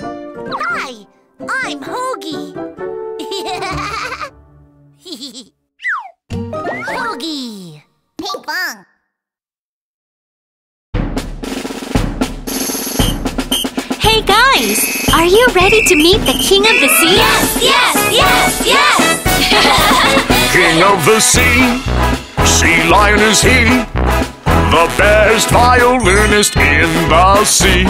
Hi, I'm Hoagie. Hoagie. Pinkfong. Hey guys, are you ready to meet the King of the Sea? Yes, yes, yes, yes! King of the Sea, sea lion is he, the best violinist in the sea.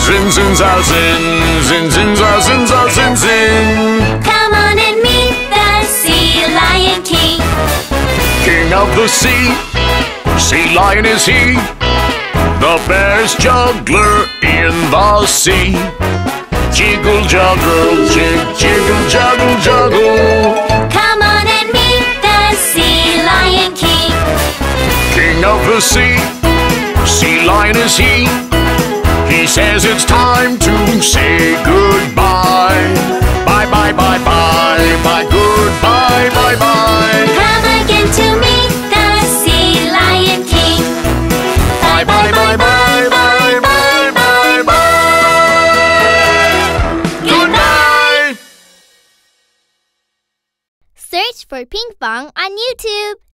Zin, zin, za, zin, zin, zin, za, zin, za, zin, zin. Come on and meet the Sea Lion King. King of the Sea, sea lion is he, the best juggler in the sea. Jiggle, juggle, jig, jiggle, juggle, juggle. Come on and meet the Sea Lion King. King of the Sea, sea lion is he. He says it's time to say goodbye. Bye, bye, bye, bye, bye, goodbye, bye, bye. Come again to meet the Sea Lion King. Bye, bye, bye, bye. Search for Pinkfong on YouTube.